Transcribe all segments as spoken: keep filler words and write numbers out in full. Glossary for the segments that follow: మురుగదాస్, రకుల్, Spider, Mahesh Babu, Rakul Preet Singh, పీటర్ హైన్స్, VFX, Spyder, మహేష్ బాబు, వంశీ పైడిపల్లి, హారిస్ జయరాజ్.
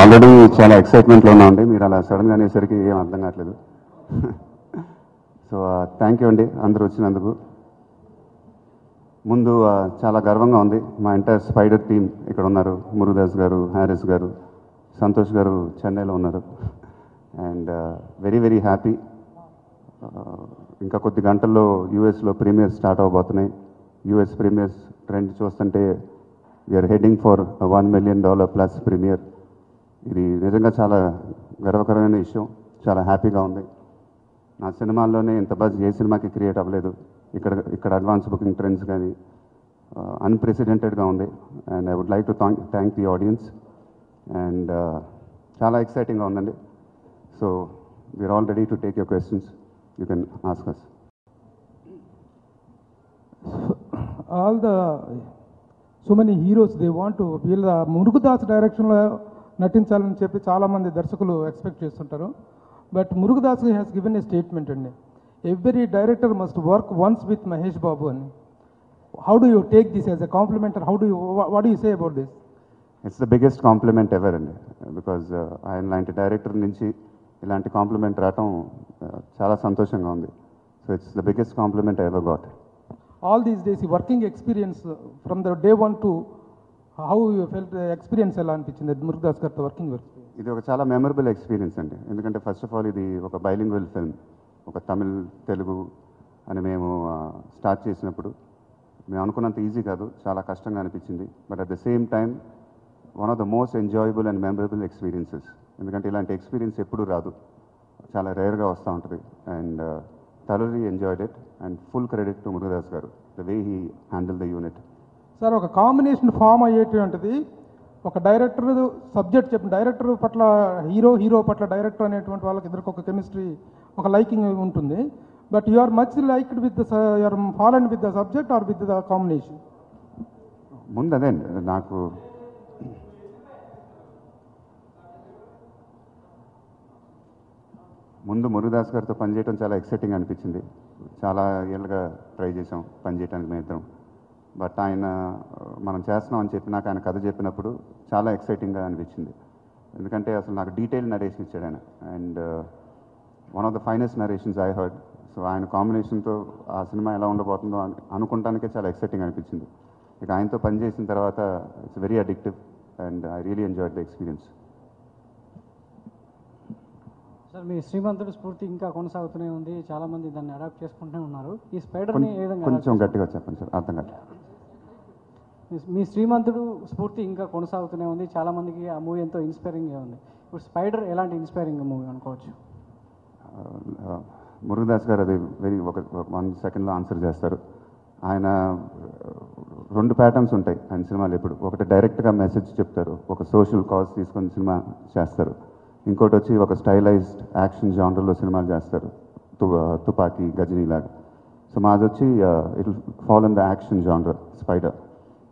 Already చాలా ఎక్సైట్మెంట్లో ఉన్నా అండి, మీరు అలా సడన్గా అనేసరికి ఏం అర్థం కావట్లేదు. సో థ్యాంక్ యూ అండి అందరూ వచ్చినందుకు. ముందు చాలా గర్వంగా ఉంది, మా ఎంటైర్ స్పైడర్ టీం ఇక్కడ ఉన్నారు. మురుగదాస్ గారు, హారిస్ గారు, సంతోష్ గారు చెన్నైలో ఉన్నారు. And very very happy. ఇంకా కొద్ది గంటల్లో యూఎస్లో ప్రీమియర్స్ స్టార్ట్ అవబోతున్నాయి. యూఎస్ ప్రీమియర్స్ ట్రెండ్ చూస్తుంటే we're heading for one million dollar plus premiere. ఇది నిజంగా చాలా గర్వకరమైన విషయం, చాలా హ్యాపీగా ఉంది. నా సినిమాల్లోనే ఇంత బజ్ ఏ సినిమాకి క్రియేట్ అవ్వలేదు. ఇక్కడ ఇక్కడ అడ్వాన్స్ బుకింగ్ ట్రెండ్స్ కానీ అన్ప్రెసిడెంటెడ్గా ఉంది. And I would like to thank thank the audience. And చాలా ఎక్సైటింగ్గా ఉందండి. So we're all ready to take your questions, you can ask us. All the so many heroes they want to వీళ్ళ మురుగదాస్ డైరెక్షన్లో నటించాలని చెప్పి చాలామంది దర్శకులు ఎక్స్పెక్ట్ చేస్తుంటారు. But మురుగదాస్ has given a statement అండి, every director must work once with మహేష్ బాబు అని. How do you take this as a compliment? How do you what you say about this? It's the biggest compliment ever అండి, because ఆయన లాంటి director నుంచి ఇలాంటి complement రావటం చాలా సంతోషంగా ఉంది. So it's the biggest compliment ever got. All these days ఈ working experience from the day one to how you felt, experience ఎలా అనిపించింది మురుగదాస్ గారితో వర్కింగ్ ఎక్స్పీరియన్స్? ఇది ఒక చాలా మెమరబుల్ ఎక్స్పీరియన్స్ అండి. ఎందుకంటే ఫస్ట్ ఆఫ్ ఆల్ ఇది ఒక బైలింగ్వల్ ఫిల్మ్. ఒక తమిళ్ తెలుగు అని మేము స్టార్ట్ చేసినప్పుడు మేము అనుకున్నంత ఈజీ కాదు, చాలా కష్టంగా అనిపించింది. But at the same time one of the most enjoyable and memorable experiences. ఎందుకంటే ఇలాంటి ఎక్స్పీరియన్స్ ఎప్పుడూ రాదు, చాలా రేర్గా వస్తూ ఉంటుంది. And thoroughly enjoyed it and full credit to మురుగదాస్ garu, the way he handle the unit. Sir, ఒక కాంబినేషన్ ఫామ్ అయ్యేటువంటిది, ఒక డైరెక్టర్ సబ్జెక్ట్ చెప్పిన డైరెక్టర్ పట్ల హీరో, హీరో పట్ల డైరెక్టర్ అనేటువంటి వాళ్ళకి ఇద్దరికి ఒక కెమిస్ట్రీ, ఒక లైకింగ్ ఉంటుంది. But you are much liked with you are fallen with the subject or with the combination? ముందు అదే నాకు ముందు మురుగదాస్ గారితో పనిచేయడం చాలా ఎక్సైటింగ్ అనిపించింది. చాలా ఏళ్ళుగా ట్రై చేసాం పనిచేయడానికి మేము ఇద్దరం. బట్ ఆయన మనం చేస్తున్నాం అని చెప్పినాక ఆయన కథ చెప్పినప్పుడు చాలా ఎక్సైటింగ్గా అనిపించింది. ఎందుకంటే అసలు నాకు డీటెయిల్ నరేషన్ ఇచ్చాడు ఆయన. And one of the finest narrations I heard. So ఆయన కాంబినేషన్తో ఆ సినిమా ఎలా ఉండబోతుందో అనుకుంటానికే చాలా ఎక్సైటింగ్ అనిపించింది. ఇక ఆయనతో పనిచేసిన తర్వాత it's very addictive and I really enjoyed the experience. Sir, మీ శ్రీమంతుడి స్ఫూర్తి ఇంకా కొనసాగుతూనే ఉంది, చాలామంది దాన్ని అడాప్ట్ చేసుకుంటూనే ఉన్నారు. ఈ స్పైడర్ని ఏ విధంగా? కొంచెం గట్టిగా చెప్పండి సార్, అర్థం కాదు. మీ శ్రీమంతుడు స్ఫూర్తి ఇంకా కొనసాగుతూనే ఉంది, చాలామందికి ఆ మూవీ ఎంతో ఇన్స్పైరింగ్గా ఉంది. ఇప్పుడు స్పైడర్ ఎలాంటి ఇన్స్పైరింగ్ మూవీ అనుకోవచ్చు? మురుగదాస్ గారు అది వెరీ ఒక వన్ సెకండ్లో ఆన్సర్ చేస్తారు. ఆయన రెండు ప్యాటర్న్స్ ఉంటాయి ఆయన సినిమాలు ఎప్పుడు. ఒకటి డైరెక్ట్గా మెసేజ్ చెప్తారు, ఒక సోషల్ కాజ్ తీసుకొని సినిమా చేస్తారు. ఇంకోటి వచ్చి ఒక స్టైలైజ్డ్ యాక్షన్ జానర్లో సినిమాలు చేస్తారు, తు తుపాకీ గజనీ లాగా. సో మాది వచ్చి it follow in the action genre spider.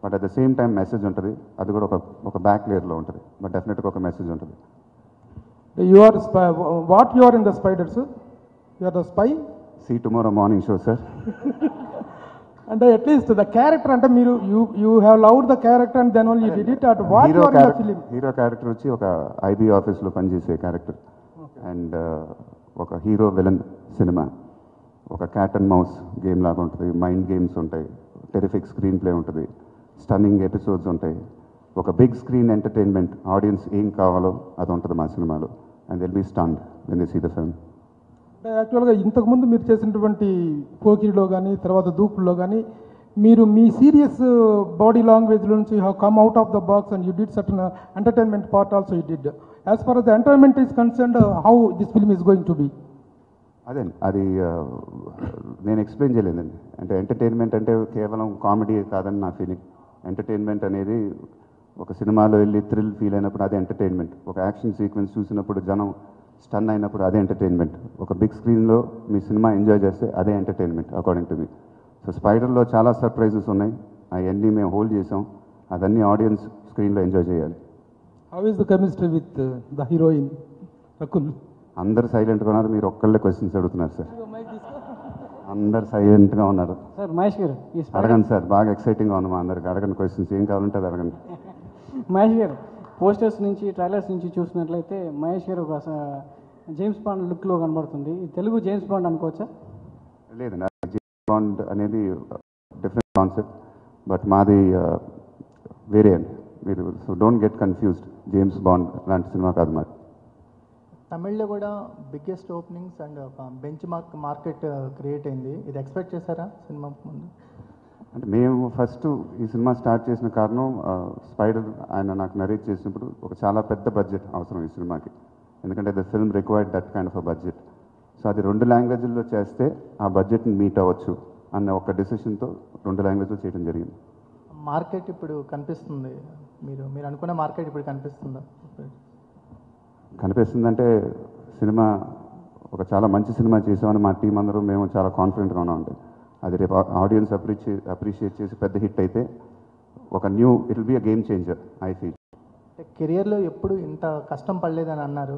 But at the same time message ఉంటుంది, అది కూడా ఒక ఒక బ్యాక్ లేయర్లో ఉంటుంది. బట్ డెఫినెట్గా ఒక మెసేజ్ ఉంటుంది. You are what you are in the spider sir? You are the spy. See tomorrow morning show sir. అంటే అట్లీస్ట్ ద క్యారెక్టర్ అంటే మీరు you you have loved the character and then only you did it. At what you are in the film? Hero character వచ్చి ఒక IB ఆఫీస్లో పనిచేసే character. And ఒక hero villain సినిమా, ఒక క్యాట్ అండ్ మౌస్ గేమ్ లాగా ఉంటుంది. మైండ్ గేమ్స్ ఉంటాయి, టెరిఫిక్ స్క్రీన్ ప్లే ఉంటుంది, స్టన్నింగ్ ఎపిసోడ్స్ ఉంటాయి, ఒక బిగ్ స్క్రీన్ ఎంటర్టైన్మెంట్. ఆడియన్స్ ఏం కావాలో అది ఉంటుంది మా సినిమాలో. And they'll be stunned when they see the film. యాక్చువల్గా ఇంతకుముందు మీరు చేసినటువంటి పోకిరిలో కానీ తర్వాత దూకుల్లో కానీ మీరు మీ సీరియస్ బాడీ లాంగ్వేజ్ నుంచి you come out of the box and you did certain entertainment part also you did. As far as the entertainment is concerned, how this film is going to be? అదే అది నేను explain చేయలేదండి. అంటే entertainment అంటే కేవలం comedy కాదని నా feeling. Entertainment అనేది ఒక సినిమాలో వెళ్ళి థ్రిల్ ఫీల్ అయినప్పుడు అది ఎంటర్టైన్మెంట్. ఒక యాక్షన్ సీక్వెన్స్ చూసినప్పుడు జనం స్టన్ అయినప్పుడు అదే ఎంటర్టైన్మెంట్. ఒక బిగ్ స్క్రీన్లో మీ సినిమా ఎంజాయ్ చేస్తే అదే entertainment according to me. So స్పైడర్లో చాలా సర్ప్రైజెస్ ఉన్నాయి, అవన్నీ మేము హోల్డ్ చేసాం. అదన్నీ ఆడియన్స్ స్క్రీన్లో ఎంజాయ్ చేయాలి. How is the chemistry with the heroine రకుల్? అందరు సైలెంట్గా ఉన్నారు, మీరు ఒక్కళ్ళే క్వశ్చన్స్ అడుగుతున్నారు సార్. అందరు సైలెంట్గా ఉన్నారు సార్. మహేష్ గారు అడగండి సార్, బాగా ఎక్సైటింగ్గా ఉందమ్మా. అందరికి అడగండి క్వశ్చన్స్, ఏం కావాలంటే అది అడగండి. మహేష్ గారు, పోస్టర్స్ నుంచి ట్రైలర్స్ నుంచి చూసినట్లయితే మహేష్ గారు ఒక జేమ్స్ బాండ్ లుక్లో కనబడుతుంది. తెలుగు జేమ్స్ బాండ్ అనుకోవచ్చా? లేదండి, జేమ్స్ బాండ్ అనేది డిఫరెంట్ కాన్సెప్ట్, బట్ మాది వేరే అండి. మీరు so don't get confused, James Bond అలాంటి సినిమా కాదు మాది. తమిళ్లో కూడా బిగ్గెస్ట్ ఓపెనింగ్స్ అండ్ ఒక బెంచ్ మార్క్ మార్కెట్ క్రియేట్ అయింది. ఇది ఎక్స్పెక్ట్ చేశారా సినిమా ముందు? అంటే మేము ఫస్ట్ ఈ సినిమా స్టార్ట్ చేసిన కారణం స్పైడర్ ఆయన నాకు నరేట్ చేసినప్పుడు ఒక చాలా పెద్ద బడ్జెట్ అవసరం ఈ సినిమాకి, ఎందుకంటే the film required that kind of a budget. So అది రెండు లాంగ్వేజ్లో చేస్తే ఆ బడ్జెట్ని మీట్ అవ్వచ్చు అన్న ఒక డిసిషన్తో రెండు లాంగ్వేజ్లో చేయడం జరిగింది. మార్కెట్ ఇప్పుడు కనిపిస్తుంది, మీరు మీరు అనుకున్న మార్కెట్ ఇప్పుడు కనిపిస్తుందా? కనిపిస్తుందంటే సినిమా ఒక చాలా మంచి సినిమా చేసామని మా టీం అందరూ మేము చాలా కాన్ఫిడెంట్గానే ఉంటాం. అది రేపు ఆడియన్స్ అప్రిషియే అప్రిషియేట్ చేసి పెద్ద హిట్ అయితే ఒక new it will be a game changer I feel. కెరియర్లో ఎప్పుడు ఇంత కష్టం పడలేదని అన్నారు,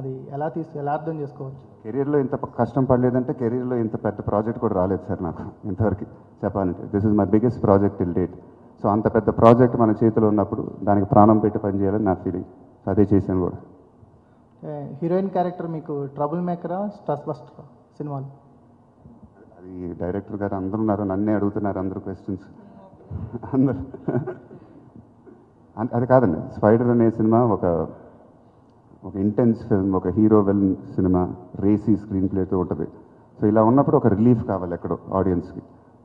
అది ఎలా తీసు ఎలా అర్థం చేసుకోవచ్చు? కెరియర్లో ఇంత కష్టం పడలేదంటే కెరియర్లో ఇంత పెద్ద ప్రాజెక్ట్ కూడా రాలేదు సార్ నాకు ఇంతవరకు చెప్పాలంటే. This is my biggest project till date. So అంత పెద్ద ప్రాజెక్ట్ మన చేతిలో ఉన్నప్పుడు దానికి ప్రాణం పెట్టి పనిచేయాలని నా ఫీలింగ్, అదే చేశాను కూడా. హీరోయిన్ క్యారెక్టర్ మీకు ట్రబుల్ మేకరా స్ట్రెస్ బస్టరా సినిమాలు? అది డైరెక్టర్ గారు అందరూ ఉన్నారు, నన్నే అడుగుతున్నారు అందరూ క్వశ్చన్స్ అందరు. అది కాదండి, స్పైడర్ అనే సినిమా ఒక ఒక ఇంటెన్స్ ఫిల్మ్, ఒక హీరో విలన్ సినిమా, రేసీ స్క్రీన్ ప్లేతో ఉంటుంది. సో ఇలా ఉన్నప్పుడు ఒక రిలీఫ్ కావాలి ఎక్కడో ఆడియన్స్కి.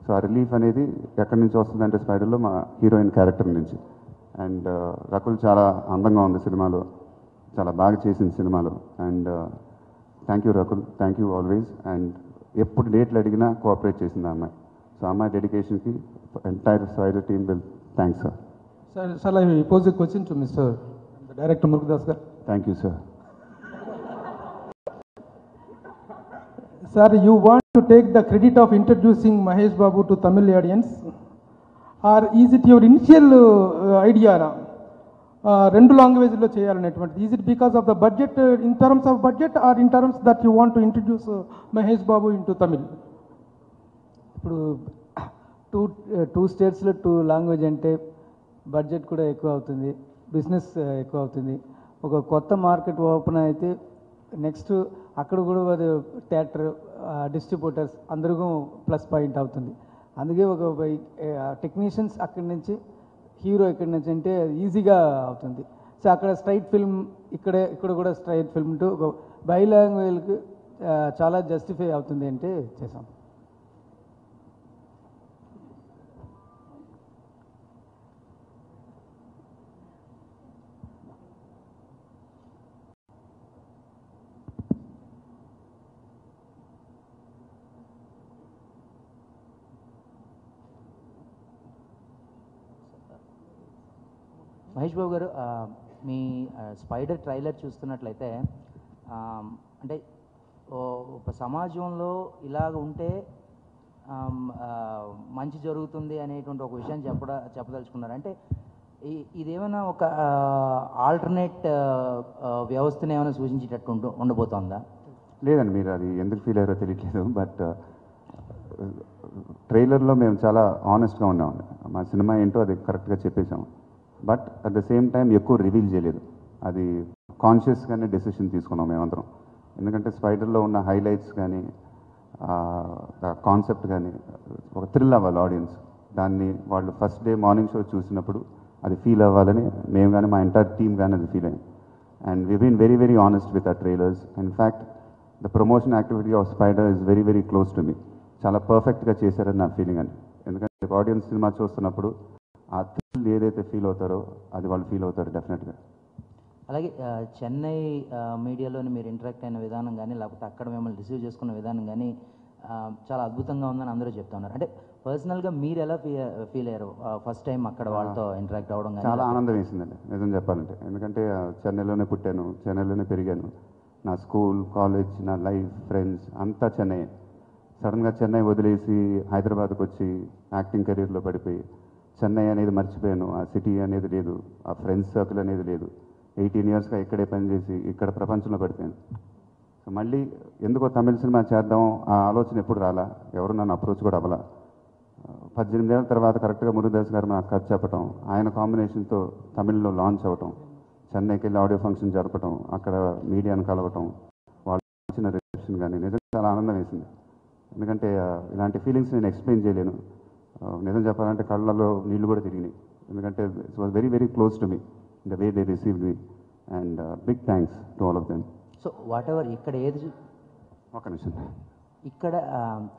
సో ఆ రిలీఫ్ అనేది ఎక్కడి నుంచి వస్తుందంటే స్పైడర్లో మా హీరోయిన్ క్యారెక్టర్ నుంచి. అండ్ రకుల్ చాలా అందంగా ఉంది సినిమాలో, చాలా బాగా చేసింది సినిమాలో. And thank you రకుల్, thank you always. And ఎప్పుడు డేట్లు అడిగినా కోఆపరేట్ చేసింది ఆ అమ్మాయి. సో ఆ అమ్మాయి డెడికేషన్కి entire spider team will thanks sir. Sir sir I pose a question to mister director మురుగదాస్ garu. Thank you sir. Sir, you want to take the credit of introducing Mahesh Babu to Tamil audience, or is it your initial uh, idea? Rendu language lo cheyalanatundi. Is it because of the budget, uh, in terms of budget, or in terms that you want to introduce uh, Mahesh Babu into Tamil? Ippudu two uh, two states lo two language ante budget kuda ekku avutundi, business ekku avutundi. Oka kotta market open ayithe next అక్కడ కూడా వారు theatre distributors అందరికీ plus point అవుతుంది. అందుకే ఒక technicians అక్కడి నుంచి, hero ఇక్కడి నుంచి అంటే ఈజీగా అవుతుంది. సో అక్కడ స్ట్రైట్ ఫిల్మ్, ఇక్కడే ఇక్కడ కూడా స్ట్రైట్ ఫిల్మ్ టు ఒక బై లాంగ్వేజ్కి చాలా జస్టిఫై అవుతుంది అంటే చేసాం. మహేష్ బాబు గారు, మీ స్పైడర్ ట్రైలర్ చూస్తున్నట్లయితే అంటే ఒక సమాజంలో ఇలాగ ఉంటే మంచి జరుగుతుంది అనేటువంటి ఒక విషయాన్ని చెప్పడ చెప్పదలుచుకున్నారు. అంటే ఇదేమైనా ఒక ఆల్టర్నేట్ వ్యవస్థను ఏమైనా సూచించేటట్టు ఉంటూ ఉండబోతోందా? లేదండి, మీరు అది ఎందుకు ఫీల్ అయ్యారో తెలియట్లేదు, బట్ ట్రైలర్లో మేము చాలా ఆనెస్ట్గా ఉన్నామండి. మా సినిమా ఏంటో అది కరెక్ట్గా చెప్పేసాము, but at the same time ఎక్కువ రివీల్ చేయలేదు. అది కాన్షియస్గానే డెసిషన్ తీసుకున్నాం మేమందరం, ఎందుకంటే స్పైడర్లో ఉన్న హైలైట్స్ కానీ కాన్సెప్ట్ కానీ ఒక థ్రిల్ అవ్వాలి ఆడియన్స్. దాన్ని వాళ్ళు ఫస్ట్ డే మార్నింగ్ షో చూసినప్పుడు అది ఫీల్ అవ్వాలని మేము కానీ మా ఎంటైర్ టీమ్ కానీ అది ఫీల్ అయ్యింది. And we been very very honest with ఆ trailers. In fact the promotion activity of Spider is very very close to me. చాలా పర్ఫెక్ట్గా చేశారని నా ఫీలింగ్ అండి, ఎందుకంటే ఆడియన్స్ సినిమా చూస్తున్నప్పుడు ఆ థ్రిల్ ఏదైతే ఫీల్ అవుతారో అది వాళ్ళు ఫీల్ అవుతారు డెఫినెట్గా. అలాగే చెన్నై మీడియాలోని మీరు ఇంటరాక్ట్ అయిన విధానం కానీ, లేకపోతే అక్కడ మిమ్మల్ని రిసీవ్ చేసుకున్న విధానం కానీ చాలా అద్భుతంగా ఉందని అందరూ చెప్తా ఉన్నారు. అంటే పర్సనల్గా మీరు ఎలా ఫీ ఫీల్ అయ్యారు ఫస్ట్ టైం అక్కడ వాళ్ళతో ఇంటరాక్ట్ అవ్వడం? చాలా ఆనందం వేసిందండి నిజం చెప్పాలంటే, ఎందుకంటే చెన్నైలోనే పుట్టాను, చెన్నైలోనే పెరిగాను. నా స్కూల్, కాలేజ్, నా లైఫ్, ఫ్రెండ్స్ అంతా చెన్నై. సడన్గా చెన్నై వదిలేసి హైదరాబాద్కి వచ్చి యాక్టింగ్ కెరీర్లో పడిపోయి చెన్నై అనేది మర్చిపోయాను. ఆ సిటీ అనేది లేదు, ఆ ఫ్రెండ్స్ సర్కిల్ అనేది లేదు. ఎయిటీన్ ఇయర్స్గా ఇక్కడే పనిచేసి ఇక్కడ ప్రపంచంలో పడిపోయాను. So, Malli, ఎందుకో తమిళ సినిమా చేద్దాం ఆ ఆలోచన ఎప్పుడు రాలా ఎవరు నన్ను అప్రోచ్ కూడా అవ్వాల పద్దెనిమిది ఏళ్ల తర్వాత కరెక్ట్గా మురుగదాస్ గారు నాకు ఖర్చు చెప్పటం ఆయన కాంబినేషన్తో తమిళ్లో లాంచ్ అవ్వటం చెన్నైకి వెళ్ళి ఆడియో ఫంక్షన్ జరపటం అక్కడ మీడియాను కలవటం వాళ్ళు ఇచ్చిన రిసెప్షన్ కానీ నిజంగా చాలా ఆనందం వేసింది ఎందుకంటే ఇలాంటి ఫీలింగ్స్ నేను ఎక్స్ప్లెయిన్ చేయలేను నిజం చెప్పాలంటే కళ్ళల్లో నీళ్లు కూడా తిరిగినాయి ఎందుకంటే it's was very very close to me the way they received me and big thanks to all of them so whatever ఇక్కడ ఏది ఒక నిమిషం ఇక్కడ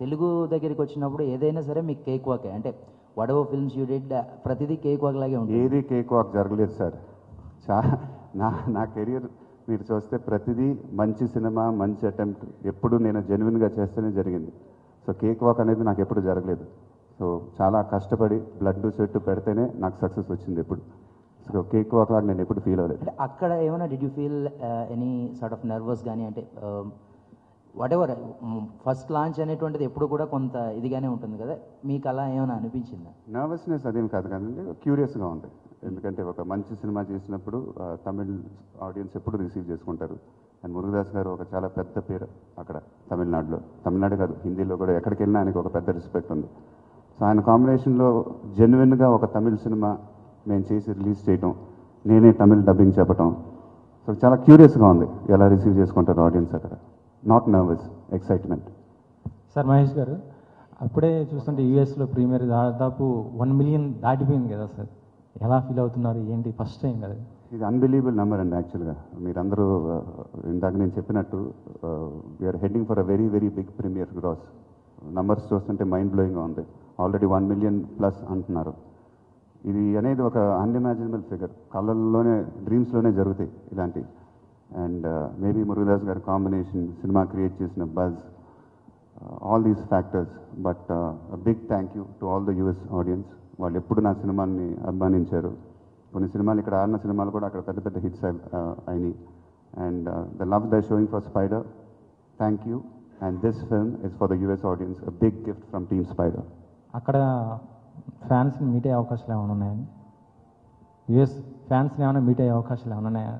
తెలుగు దగ్గరికి వచ్చినప్పుడు ఏదైనా సరే మీకు కేక్ వాకే అంటే whatever films you did ప్రతిదీ కేక్ వాక్ లాగే ఉంటుంది ఏది కేక్ వాక్ జరగలేదు సార్ చా నా నా కెరియర్ మీరు చూస్తే ప్రతిదీ మంచి సినిమా మంచి అటెంప్ట్ ఎప్పుడు నేను జెన్యున్గా చేస్తేనే జరిగింది సో కేక్ వాక్ అనేది నాకు ఎప్పుడు జరగలేదు సో చాలా కష్టపడి బ్లడ్ సెట్ పెడితేనే నాకు సక్సెస్ వచ్చింది ఎప్పుడు సో కేక్ వాక్ లాగా నేను ఎప్పుడు ఫీల్ అవ్వలేదు అంటే అక్కడ ఏమైనా did you feel any sort of nervous కానీ అంటే వాట్ ఎవర్ ఫస్ట్ లాంచ్ అనేటువంటిది ఎప్పుడు కూడా కొంత ఇదిగానే ఉంటుంది కదా మీకు అలా ఏమైనా అనిపించిందా నర్వస్నెస్ అదేం కాదు కదండి క్యూరియస్గా ఉంది ఎందుకంటే ఒక మంచి సినిమా చేసినప్పుడు తమిళ్ ఆడియన్స్ ఎప్పుడు రిసీవ్ చేసుకుంటారు అండ్ మురుగదాస్ గారు ఒక చాలా పెద్ద పేరు అక్కడ తమిళనాడులో తమిళనాడు కాదు హిందీలో కూడా ఎక్కడికి వెళ్ళినా ఆయనకు ఒక పెద్ద రెస్పెక్ట్ ఉంది సో ఆయన కాంబినేషన్లో జెన్యున్గా ఒక తమిళ్ సినిమా నేను చేసి రిలీజ్ చేయటం నేనే తమిళ్ డబ్బింగ్ చెప్పటం సో చాలా క్యూరియస్గా ఉంది ఎలా రిసీవ్ చేసుకుంటారు ఆడియన్స్ అక్కడ not nervous excitement sir Mahesh garu అప్పుడే చూస్తుంటే యూఎస్లో ప్రీమియర్ దాదాపు వన్ మిలియన్ దాటిపోయింది కదా సార్ ఎలా ఫీల్ అవుతున్నారు ఏంటి ఫస్ట్ టైం కదా ఇది అన్బిలీవబుల్ నెంబర్ అండి యాక్చువల్గా మీరందరూ ఇందాక నేను చెప్పినట్టు we are heading for a very very big premiere gross numbers చూస్తుంటే మైండ్ బ్లోయింగ్గా ఉంది ఆల్రెడీ వన్ మిలియన్ ప్లస్ అంటున్నారు ఇది అనేది ఒక అన్ఇమాజినబుల్ ఫిగర్ కళ్ళల్లోనే డ్రీమ్స్లోనే జరుగుతాయి ఇలాంటివి అండ్ మేబీ మురుగదాస్ గారి కాంబినేషన్ సినిమా క్రియేట్ చేసిన buzz all these factors but big thank you to all the US audience వాళ్ళు ఎప్పుడు నా సినిమాని అభిమానించారు కొన్ని సినిమాలు ఇక్కడ ఆడిన సినిమాలు కూడా అక్కడ పెద్ద పెద్ద హిట్స్ అయినాయి and the love the showing for Spider thank you and this film is for the US audience a big gift from team Spider అక్కడ ఫ్యాన్స్ని మీట్ అయ్యే అవకాశాలు ఏమైనా ఉన్నాయండి యూఎస్ ఫ్యాన్స్ని ఏమైనా మీట్ అయ్యే అవకాశాలు ఏమైనా ఉన్నాయా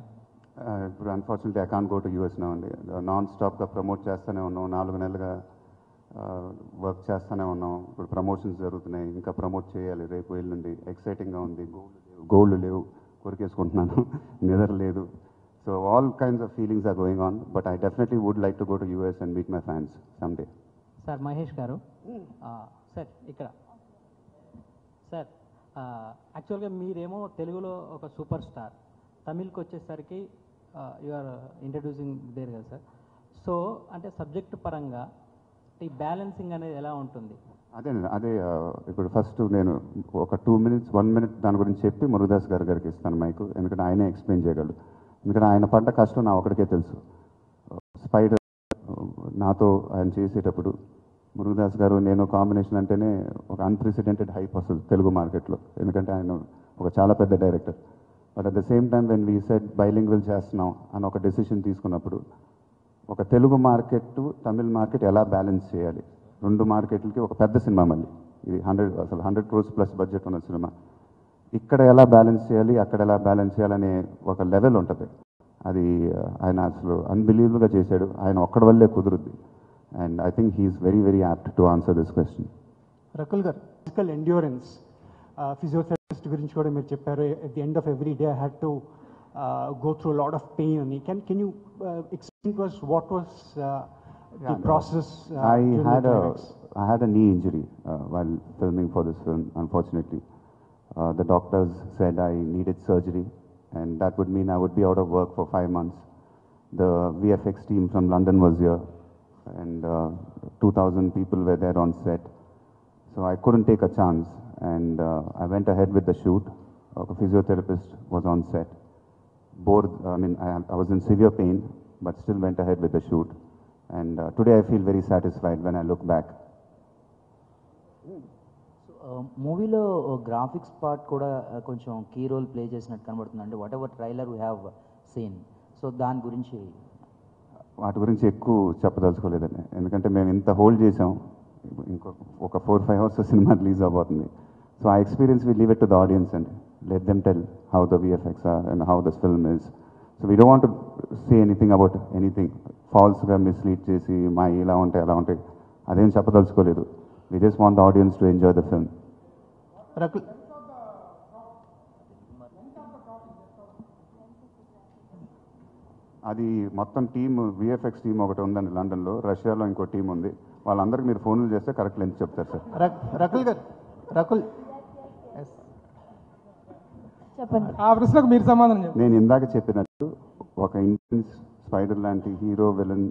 ఇప్పుడు unfortunately I can't go to US now అండి నాన్ స్టాప్గా ప్రమోట్ చేస్తూనే ఉన్నాం నాలుగు నెలలుగా వర్క్ చేస్తూనే ఉన్నాం ఇప్పుడు ప్రమోషన్స్ జరుగుతున్నాయి ఇంకా ప్రమోట్ చేయాలి రేపు ఎల్లుండి ఎక్సైటింగ్గా ఉంది గోల్డ్ లేవు గోల్డ్ లేవు కొరికేసుకుంటున్నాను నిద్ర లేదు so all kinds of feelings are going on but I definitely would like to go to US and meet my fans some day sir Mahesh garu sir ఇక్కడ సార్ యాక్చువల్గా మీరేమో తెలుగులో ఒక సూపర్ స్టార్ తమిళ్కి వచ్చేసరికి యూఆర్ ఇంట్రడ్యూసింగ్ దేర్ కదా sir so అంటే subject పరంగా ఈ బ్యాలెన్సింగ్ అనేది ఎలా ఉంటుంది అదే అదే ఇప్పుడు ఫస్ట్ నేను ఒక టూ మినిట్స్ వన్ మినిట్ దాని గురించి చెప్పి మురుగదాస్ గారి గారికి ఇస్తాను మైకు ఎందుకంటే ఆయనే ఎక్స్ప్లెయిన్ చేయగలరు ఎందుకంటే ఆయన పడ్డ కష్టం నా ఒకరికే తెలుసు స్పైడర్ నాతో ఆయన చేసేటప్పుడు మురుగదాస్ గారు నేను కాంబినేషన్ అంటేనే ఒక అన్ప్రెసిడెంటెడ్ హైప్ వస్తుంది తెలుగు మార్కెట్లో ఎందుకంటే ఆయన ఒక చాలా పెద్ద director but at the same time when we said bilingual చేస్తున్నాం అని ఒక డెసిషన్ తీసుకున్నప్పుడు ఒక తెలుగు మార్కెట్ తమిళ్ మార్కెట్ ఎలా బ్యాలెన్స్ చేయాలి రెండు మార్కెట్లకి ఒక పెద్ద సినిమా మళ్ళీ ఇది హండ్రెడ్ అసలు హండ్రెడ్ క్రోర్స్ ప్లస్ బడ్జెట్ ఉన్న సినిమా ఇక్కడ ఎలా బ్యాలెన్స్ చేయాలి అక్కడ ఎలా బ్యాలెన్స్ చేయాలనే ఒక లెవెల్ ఉంటుంది అది ఆయన అసలు అన్బిలీవబుల్గా చేశాడు ఆయన ఒక్కడి వల్లే కుదురుద్ది and I think he's very very apt to answer this question రకుల్ garu physical endurance physiotherapist గురించి కూడా మీరు చెప్పారు at the end of every day I had to go through a lot of pain and can can you uh, explain to us what was uh, yeah, the process uh, I had a I had a knee injury uh, while filming for this film unfortunately uh, the doctors said I needed surgery and that would mean I would be out of work for five months the V F X team from London was here and uh, two thousand people were there on set so I couldn't take a chance and uh, I went ahead with the shoot a physiotherapist was on set bored I mean I, I was in severe pain but still went ahead with the shoot and uh, today I feel very satisfied when I look back so uh, movie lo uh, graphics part kuda koncham key role play chesinat kanabadutundi whatever trailer we have seen so dan gurinchi vaati gurinchi ekku cheppadalukoledani endukante mem inta hold chesam inko oka four five hours cinema release avuthundi so I experience we leave it to the audience and let them tell how the V F X are and how this film is So we don't want to say anything about anything. Falsely mislead చేసి మా ఇలా ఉంటాయి అలా ఉంటాయి అదేం చెప్పదలుచుకోలేదు. We just want the audience to enjoy the film. Rakul, అది మొత్తం team VFX team ఒకటి ఉందండి లండన్లో, రష్యాలో ఇంకో టీం ఉంది. వాళ్ళందరికీ మీరు ఫోన్లు చేస్తే కరెక్ట్ లెన్స్ చెప్తారు సార్. రకుల్ గారు, రకుల్ చెప్పండి ఆ ప్రశ్నకు మీరు సమాధానం చెప్పండి. నేను ఇందాక చెప్పినట్టు ఒక ఇంటెన్స్ స్పైడర్ లాంటి hero villain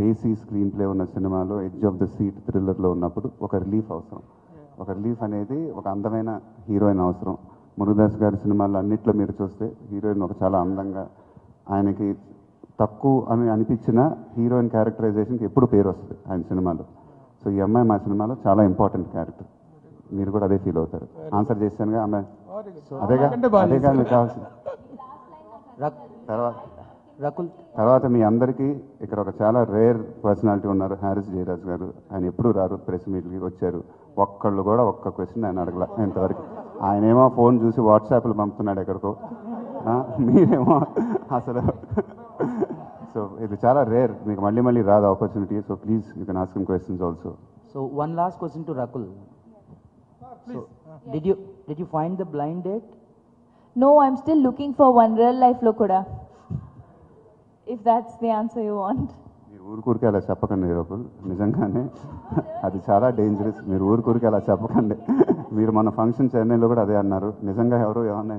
racy screenplay ఉన్న సినిమాలో ఎడ్జ్ ఆఫ్ ద సీట్ థ్రిల్లర్లో ఉన్నప్పుడు ఒక రిలీఫ్ అవసరం. ఒక రిలీఫ్ అనేది ఒక అందమైన హీరోయిన్ అవసరం. మురుగదాస్ గారి సినిమాల్లో అన్నింటిలో మీరు చూస్తే హీరోయిన్ ఒక చాలా అందంగా, ఆయనకి తక్కువ అని అనిపించిన హీరోయిన్ క్యారెక్టరైజేషన్కి ఎప్పుడు పేరు వస్తుంది ఆయన సినిమాలో. సో ఈ అమ్మాయి మా సినిమాలో చాలా ఇంపార్టెంట్ క్యారెక్టర్. మీరు కూడా అదే ఫీల్ అవుతారు. ఆన్సర్ చేశానుగా అమ్మాయి, అదేగా అదేగా మీకు కావాల్సింది. తర్వాత రకుల్ తర్వాత మీ అందరికీ ఇక్కడ ఒక చాలా రేర్ పర్సనాలిటీ ఉన్నారు, హారిస్ జయరాజ్ గారు. ఆయన ఎప్పుడు రారు, ప్రెస్ మీట్కి వచ్చారు, ఒక్కళ్ళు కూడా ఒక్క క్వశ్చన్ ఆయన అడగల ఇంతవరకు. ఆయనేమో ఫోన్ చూసి వాట్సాప్లు పంపుతున్నాడు ఎక్కడికో, మీరేమో అసలు. సో ఇది చాలా రేర్, మీకు మళ్ళీ మళ్ళీ రాదు opportunity. So please you can ask him questions also. So one last question to రకుల్. Did you did you find the blind date? No, I'm still looking for one real life lo kuda. If that's the answer you want. మీరు ఊరుకూరికి అలా చెప్పకండి రకుల్, నిజంగానే అది చాలా dangerous. మీరు ఊరుకూరికి అలా చెప్పకండి. మీరు మన ఫంక్షన్ చెన్నైలో కూడా అదే అన్నారు, నిజంగా ఎవరు ఏమన్నా.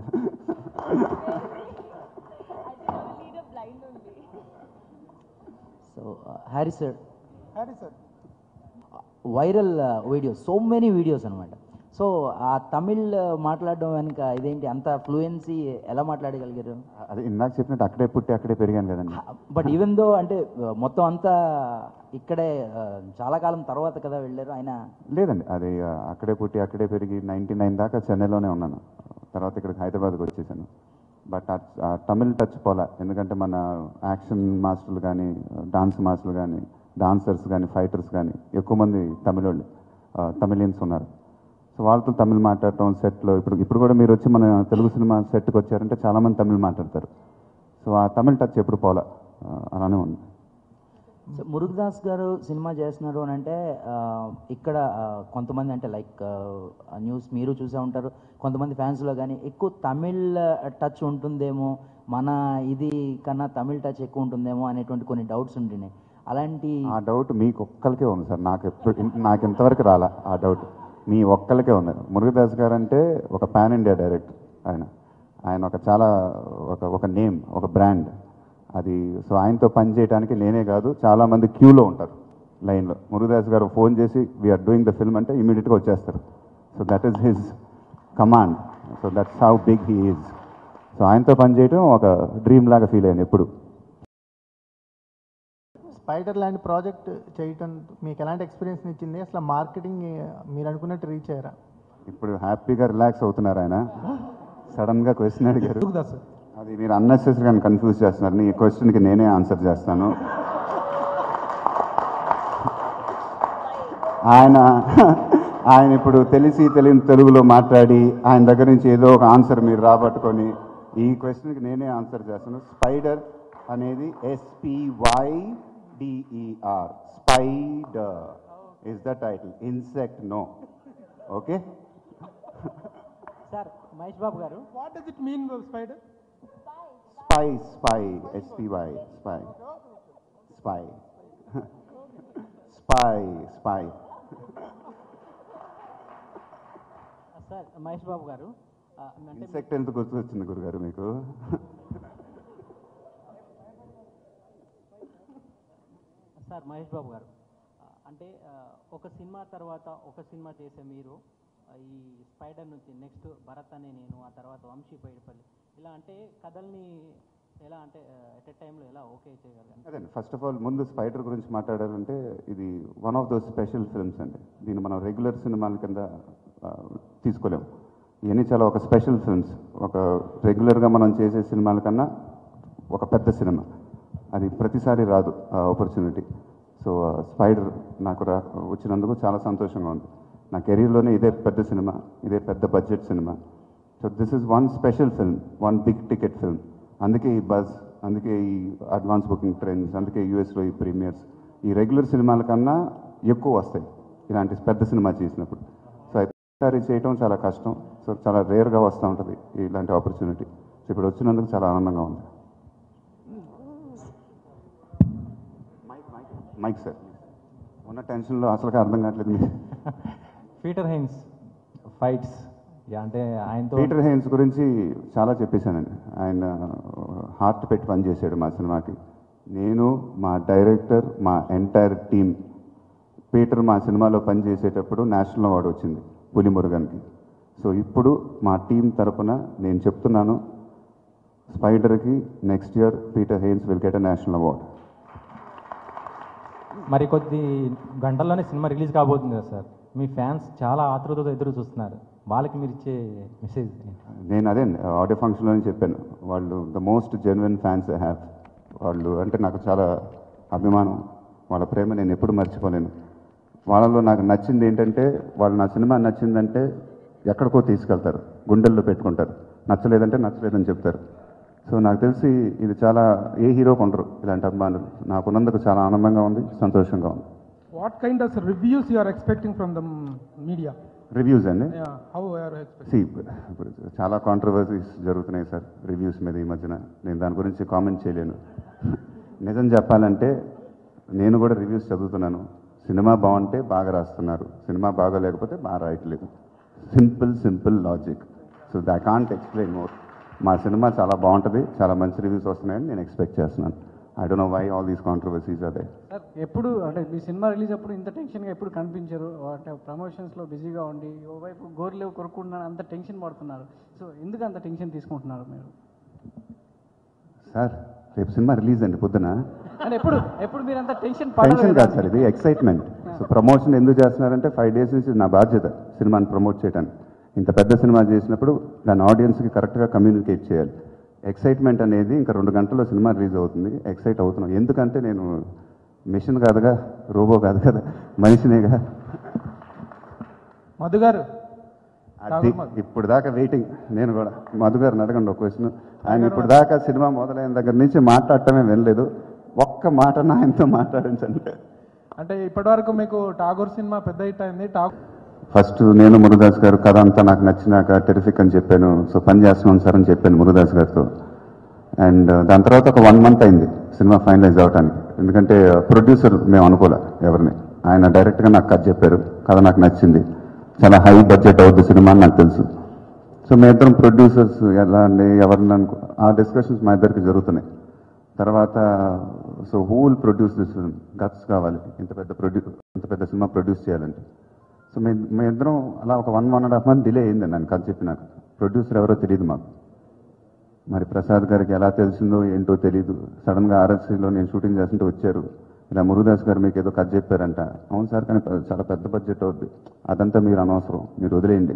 So uh, Harris sir, Harris sir, viral uh, videos, so many videos anamata. So ఆ తమిళ్ మాట్లాడడం వెనుక ఇదేంటి అంత ఫ్లూయెన్సీ ఎలా మాట్లాడగలిగారు? అది ఇందాక చెప్పినట్టు అక్కడే పుట్టి అక్కడే పెరిగాను కదండి. బట్ ఈవెన్ దో అంటే మొత్తం అంతా ఇక్కడే చాలా కాలం తర్వాత కదా వెళ్ళారు ఆయన. లేదండి, అది అక్కడే పుట్టి అక్కడే పెరిగి నైన్టీ నైన్ దాకా చెన్నైలోనే ఉన్నాను. తర్వాత ఇక్కడికి హైదరాబాద్కి వచ్చేసాను. బట్ ఆ తమిళ్ టచ్ పోలా, ఎందుకంటే మన యాక్షన్ మాస్టర్లు కానీ డాన్స్ మాస్టర్లు కానీ డాన్సర్స్ కానీ ఫైటర్స్ కానీ ఎక్కువ మంది తమిళ్ వాళ్ళు తమిళియన్స్ ఉన్నారు. సో వాళ్ళతో తమిళ్ మాట్లాడటం సెట్లో. ఇప్పుడు ఇప్పుడు కూడా మీరు వచ్చి మన తెలుగు సినిమా సెట్కి వచ్చారంటే చాలామంది తమిళ్ మాట్లాడతారు. సో ఆ తమిళ్ టచ్ ఎప్పుడు పోలా, అలానే ఉంది. సో మురుగదాస్ గారు సినిమా చేస్తున్నారు అని అంటే ఇక్కడ కొంతమంది అంటే లైక్ న్యూస్ మీరు చూసే ఉంటారు, కొంతమంది ఫ్యాన్స్లో కానీ ఎక్కువ తమిళ్ టచ్ ఉంటుందేమో, మన ఇది కన్నా తమిళ్ టచ్ ఎక్కువ ఉంటుందేమో అనేటువంటి కొన్ని డౌట్స్ ఉంటున్నాయి. అలాంటి ఆ డౌట్ మీకు ఒక్కరికే ఉంది సార్, నాకు ఎప్పుడు నాకు ఇంతవరకు రాలా ఆ డౌట్, మీ ఒక్కళ్ళకే ఉంది. మురుగదాస్ గారు అంటే ఒక పాన్ ఇండియా డైరెక్టర్. ఆయన ఆయన ఒక చాలా ఒక ఒక నేమ్, ఒక బ్రాండ్ అది. సో ఆయనతో పని చేయడానికి నేనే కాదు చాలామంది క్యూలో ఉంటారు లైన్లో. మురుగదాస్ గారు ఫోన్ చేసి వీఆర్ డూయింగ్ ద ఫిల్మ్ అంటే ఇమీడియట్గా వచ్చేస్తారు. So that is his command. So that's how big he is. So ఆయనతో పని చేయడం ఒక డ్రీమ్ లాగా ఫీల్ అయ్యాను ఎప్పుడు. స్పైడర్ లాంటి ప్రాజెక్ట్ చేయటం మీకు ఎలాంటి ఎక్స్పీరియన్స్ ఇచ్చింది? అసలు మార్కెటింగ్ మీరు అనుకున్నట్టు రీచ్ అయ్యారా? ఇప్పుడు హ్యాపీగా రిలాక్స్ అవుతున్నారు. ఆయన సడన్గా క్వశ్చన్ అడిగారు, అది మీరు అన్నెసెసరీగా కన్ఫ్యూజ్ చేస్తున్నారు. ఈ క్వశ్చన్కి నేనే ఆన్సర్ చేస్తాను. ఆయన ఆయన ఇప్పుడు తెలిసి తెలియని తెలుగులో మాట్లాడి ఆయన దగ్గర నుంచి ఏదో ఒక ఆన్సర్ మీరు రాబట్టుకొని ఈ క్వశ్చన్కి నేనే ఆన్సర్ చేస్తాను. స్పైడర్ అనేది S P Y D E R, spider is the title. Insect, no. Okay? Sir, Mahesh Babu garu, what does it mean by spider? Spy, spy, S P Y, spy, spy, spy, spy. Sir, Mahesh Babu garu, insect ante gurtukochindi guru garu meeku. Sir మహేష్ బాబు garu అంటే ఒక cinema తర్వాత ఒక cinema చేసే మీరు ఈ spider నుంచి next Bharat అనే నేను, ఆ తర్వాత వంశీ పైడిపల్లి, ఇలా అంటే కథల్ని ఎలా అంటే ఎట్ ఎ టైంలో ఎలా ఓకే చేయగలరు? అదే ఫస్ట్ ఆఫ్ ఆల్ ముందు స్పైడర్ గురించి మాట్లాడాలంటే ఇది one of the special films అండి. దీన్ని మనం రెగ్యులర్ సినిమాల కింద తీసుకోలేము. ఇవన్నీ చాలా ఒక స్పెషల్ ఫిల్మ్స్, ఒక రెగ్యులర్గా మనం చేసే సినిమాల కన్నా ఒక పెద్ద సినిమా. అది ప్రతిసారి రాదు ఆ ఆపర్చునిటీ. సో స్పైడర్ నాకు రా వచ్చినందుకు చాలా సంతోషంగా ఉంది. నా కెరీర్లోనే ఇదే పెద్ద సినిమా, ఇదే పెద్ద బడ్జెట్ సినిమా. So this is one special film, one big ticket film. అందుకే ఈ బజ్, అందుకే ఈ అడ్వాన్స్ బుకింగ్ ట్రెండ్స్, అందుకే యూఎస్లో ఈ ప్రీమియర్స్ ఈ రెగ్యులర్ సినిమాల కన్నా ఎక్కువ వస్తాయి ఇలాంటి పెద్ద సినిమా చేసినప్పుడు. సో అయిసారి చేయటం చాలా కష్టం, సో చాలా రేర్గా వస్తూ ఉంటుంది ఇలాంటి ఆపర్చునిటీ. సో ఇప్పుడు వచ్చినందుకు చాలా ఆనందంగా ఉంది. మైక్ సార్ ఉన్న టెన్షన్లో అసలుగా అర్థం కావట్లేదు. పీటర్ హైన్స్ ఫైట్స్ అంటే ఆయనతో పీటర్ హైన్స్ గురించి చాలా చెప్పేశానండి. ఆయన హార్ట్ పెట్టి పనిచేశాడు మా సినిమాకి. నేను, మా డైరెక్టర్, మా ఎంటైర్ టీమ్. పీటర్ మా సినిమాలో పనిచేసేటప్పుడు నేషనల్ అవార్డు వచ్చింది పులి మురుగన్కి. సో ఇప్పుడు మా టీం తరఫున నేను చెప్తున్నాను, స్పైడర్కి next year పీటర్ హైన్స్ will get a national award. మరి కొద్ది గంటల్లోనే సినిమా రిలీజ్ కాబోతుంది కదా సార్, మీ ఫ్యాన్స్ చాలా ఆతృతతో ఎదురు చూస్తున్నారు, వాళ్ళకి మీరు ఇచ్చే మెసేజ్? నేను అదే ఆడియో ఫంక్షన్లోనే చెప్పాను, వాళ్ళు the most genuine fans I have. వాళ్ళు అంటే నాకు చాలా అభిమానం, వాళ్ళ ప్రేమ నేను ఎప్పుడు మర్చిపోలేను. వాళ్ళలో నాకు నచ్చింది ఏంటంటే, వాళ్ళు నా సినిమా నచ్చిందంటే ఎక్కడికో తీసుకెళ్తారు, గుండెల్లో పెట్టుకుంటారు, నచ్చలేదంటే నచ్చలేదని చెప్తారు. సో నాకు తెలిసి ఇది చాలా ఏ హీరోకి ఉండరు ఇలాంటి అభిమానులు. నాకున్నందుకు చాలా ఆనందంగా ఉంది, సంతోషంగా ఉంది. What kind of reviews you are expecting from the media? Reviews అండి చాలా కాంట్రవర్సీస్ జరుగుతున్నాయి సార్ రివ్యూస్ మీద ఈ మధ్యన. నేను దాని గురించి కామెంట్ చేయలేను. నిజం చెప్పాలంటే నేను కూడా రివ్యూస్ చదువుతున్నాను. సినిమా బాగుంటే బాగా రాస్తున్నారు, సినిమా బాగా లేకపోతే బాగా రాయట్లేదు. Simple simple logic. So I can't explain more. మా సినిమా చాలా బాగుంటుంది, చాలా మంచి రివ్యూస్ వస్తున్నాయని నేను ఎక్స్పెక్ట్ చేస్తున్నాను. I don't know why all these controversies. అదే సార్, ఎప్పుడు అంటే మీ సినిమా రిలీజ్ అప్పుడు ఇంత టెన్షన్గా ఎప్పుడు కనిపించారు? అంటే ప్రమోషన్స్లో బిజీగా ఉండి ఓవైపు గోర్లేవు కొరుకున్నా అంత టెన్షన్ పడుతున్నారు. సో ఎందుకు అంత టెన్షన్ తీసుకుంటున్నారు మీరు? సార్ రేపు సినిమా రిలీజ్ అండి పొద్దున. ఎప్పుడు ఎప్పుడు మీరు అంత టెన్షన్ టెన్షన్ కాదు సార్, ఇది ఎక్సైట్మెంట్. సో ప్రమోషన్ ఎందుకు చేస్తున్నారంటే, ఫైవ్ డేస్ నుంచి నా బాధ్యత సినిమాని ప్రమోట్ చేయడానికి. ఇంత పెద్ద సినిమా చేసినప్పుడు దాని ఆడియన్స్కి కరెక్ట్గా కమ్యూనికేట్ చేయాలి. ఎక్సైట్మెంట్ అనేది ఇంకా రెండు గంటల్లో సినిమా రిలీజ్ అవుతుంది, ఎక్సైట్ అవుతున్నాం. ఎందుకంటే నేను మిషన్ కాదుగా, రోబో కాదు కదా, మనిషినేగా. మధు గారు అది ఇప్పుడు దాకా వెయిటింగ్. నేను కూడా మధు గారిని అడగండి ఒక క్వశ్చన్. ఆయన ఇప్పుడు దాకా సినిమా మొదలైన దగ్గర నుంచి మాట్లాడటమే వినలేదు. ఒక్క మాట నా ఆయనతో మాట్లాడించండి. అంటే ఇప్పటివరకు మీకు ఠాగూర్ సినిమా పెద్ద హిట్ అయింది. ఠాగూర్ ఫస్ట్ నేను మురుగదాస్ గారు కథ అంతా నాకు నచ్చినాక టెరిఫిక్ అని చెప్పాను. సో పని చేస్తున్నాను సార్ అని చెప్పాను మురుగదాస్ గారితో. అండ్ దాని తర్వాత ఒక వన్ మంత్ అయింది సినిమా ఫైనలైజ్ అవడానికి. ఎందుకంటే ప్రొడ్యూసర్ మేము అనుకోలే ఎవరిని, ఆయన డైరెక్ట్గా నాకు కథ చెప్పారు. కథ నాకు నచ్చింది, చాలా హై బడ్జెట్ అవుద్ది సినిమా అని నాకు తెలుసు. సో మీ ఇద్దరం ప్రొడ్యూసర్స్ ఎలా అండి ఎవరిని అనుకో ఆ డిస్కషన్స్ మా ఇద్దరికి జరుగుతున్నాయి. తర్వాత so who will produce this film, guts కావాలి ఇంత పెద్ద ప్రొడ్యూ ఇంత పెద్ద సినిమా ప్రొడ్యూస్ చేయాలంటే. సో మీ మీ ఇద్దరం అలా ఒక one one and half month delay అయిందండి. నన్ను కథ చెప్పినాక ప్రొడ్యూసర్ ఎవరో తెలియదు మాకు. మరి ప్రసాద్ గారికి ఎలా తెలిసిందో ఏంటో తెలీదు. సడన్గా ఆర్ఎస్సీలో నేను షూటింగ్ చేస్తుంటే వచ్చారు, ఇలా మురుగదాస్ గారు మీకు ఏదో కథ చెప్పారంట. అవును సార్, కానీ చాలా పెద్ద బడ్జెట్ అవుద్ది, అదంతా మీరు అనవసరం, మీరు వదిలేయండి.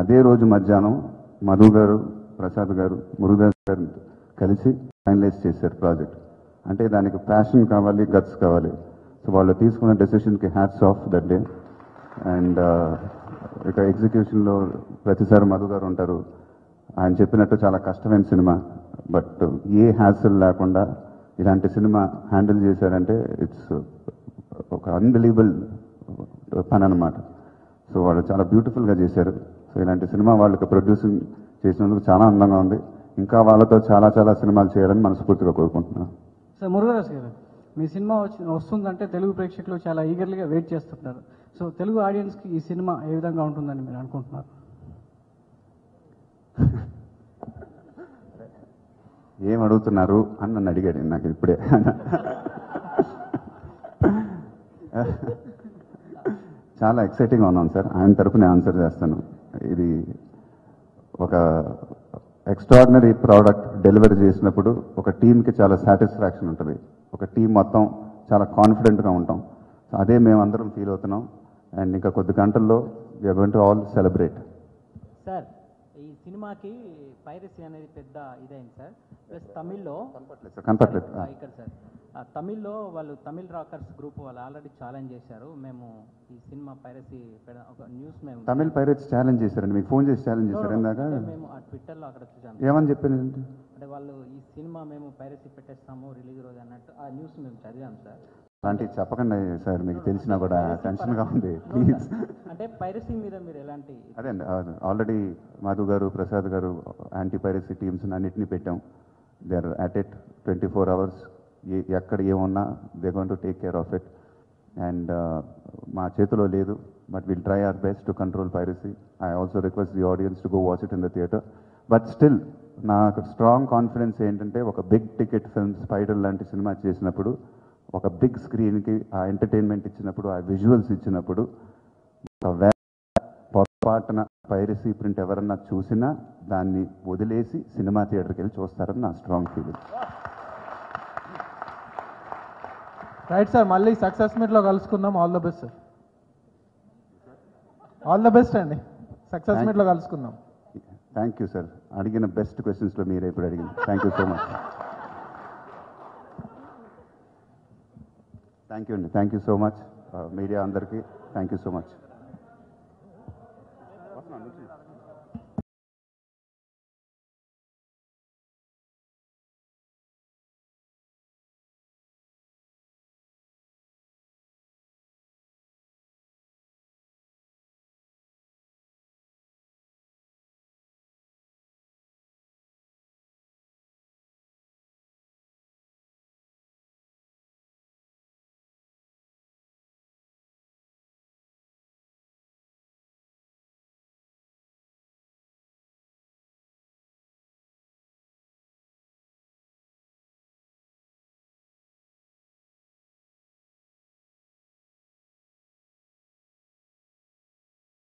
అదే రోజు మధ్యాహ్నం మధు గారు, ప్రసాద్ గారు, మురుగదాస్ గారు కలిసి ఫైనలైజ్ చేశారు ప్రాజెక్ట్. అంటే దానికి ప్యాషన్ కావాలి, గట్స్ కావాలి. సో వాళ్ళు తీసుకున్న డెసిషన్కి hats off that day. And ఇక ఎగ్జిక్యూషన్లో ప్రతిసారి మధు గారు ఉంటారు. ఆయన చెప్పినట్టు చాలా కష్టమైన సినిమా, బట్ ఏ హ్యాసిల్ లేకుండా ఇలాంటి సినిమా హ్యాండిల్ చేశారంటే ఇట్స్ ఒక అన్బిలీవబుల్ పని అనమాట. సో వాళ్ళు చాలా బ్యూటిఫుల్గా చేశారు. సో ఇలాంటి సినిమా వాళ్ళకి ప్రొడ్యూసింగ్ చేసినందుకు చాలా అందంగా ఉంది. ఇంకా వాళ్ళతో చాలా చాలా సినిమాలు చేయాలని మనస్ఫూర్తిగా కోరుకుంటున్నాను. సార్ మురుగదాస్ గారు, మీ సినిమా వచ్చి వస్తుందంటే తెలుగు ప్రేక్షకులు చాలా ఈగర్లీగా వెయిట్ చేస్తుంటారు. సో తెలుగు ఆడియన్స్కి ఈ సినిమా ఏ విధంగా ఉంటుందని మీరు అనుకుంటున్నారు? ఏం అడుగుతున్నారు అని నన్ను అడిగాడు నాకు ఇప్పుడే. చాలా ఎక్సైటింగ్గా ఉన్నాను సార్. ఆయన తరపున ఆన్సర్ చేస్తాను. ఇది ఒక ఎక్స్ట్రాడినరీ ప్రోడక్ట్ డెలివరీ చేసినప్పుడు ఒక టీంకి చాలా సాటిస్ఫాక్షన్ ఉంటుంది. ఒక టీం మొత్తం చాలా కాన్ఫిడెంట్గా ఉంటాం. అదే మేమందరం ఫీల్ అవుతున్నాం. అండ్ ఇంకా కొద్ది గంటల్లో we are going to all celebrate. Sir ఈ సినిమాకి పైరసీ అనేది పెద్ద ఇదైంది సార్. ప్లస్ తమిళ్లో కనపట్లేదు సార్, కనపట్లేదు ఇక్కడ సార్. తమిళ్లో వాళ్ళు తమిళ్ రాకర్స్ గ్రూప్ వాళ్ళు ఆల్రెడీ ఛాలెంజ్ చేశారు. మేము ఈ సినిమా పైరసీ ఒక న్యూస్ మేము తమిళ్ పైరట్స్ ఛాలెంజ్ చేశారండి. మీకు ఫోన్ చేసి ఛాలెంజ్ చేశారు ఇందాక. మేము ఆ ట్విట్టర్లో అక్కడ చూసాము. ఏమని చెప్పారంటే అంటే వాళ్ళు ఈ సినిమా మేము పైరసీ పెట్టేస్తాము రిలీజ్ రోజు అన్నట్టు ఆ న్యూస్ మేము చదివాము సార్. అలాంటివి చెప్పకండి సార్, మీకు తెలిసినా కూడా టెన్షన్గా ఉంది ప్లీజ్. అంటే పైరసీ మీద మీరు ఎలాంటి అదే అండి, ఆల్రెడీ మధు గారు ప్రసాద్ గారు యాంటీ పైరసీ టీమ్స్ అన్నింటినీ పెట్టాం. They are at it twenty four hours. ఎక్కడ ఏమున్నా they gone to take care of it and మా చేతిలో లేదు, but will try our best to control piracy. I also request the audience to go watch it in the theatre. But still నాకు strong confidence ఏంటంటే ఒక big ticket film Spider లాంటి సినిమా చేసినప్పుడు, ఒక బిగ్ స్క్రీన్కి ఆ ఎంటర్టైన్మెంట్ ఇచ్చినప్పుడు, ఆ విజువల్స్ ఇచ్చినప్పుడు, పొరపాటున పైరసీ ప్రింట్ ఎవరన్నా చూసినా దాన్ని వదిలేసి సినిమా థియేటర్కి వెళ్ళి చూస్తారని నా స్ట్రాంగ్ ఫీలింగ్. రైట్ సార్, మళ్ళీ సక్సెస్ మీట్లో కలుసుకుందాం. All the best sir. All the best అండి, సక్సెస్ మీట్లో కలుసుకుందాం. థ్యాంక్ యూ సార్, అడిగిన బెస్ట్ క్వశ్చన్స్లో మీరే ఇప్పుడు అడిగింది. Thank you so much. Thank you అండి, thank you so much media అందరికీ. Thank you so much.